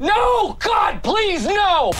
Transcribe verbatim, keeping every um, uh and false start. No! God, please, no!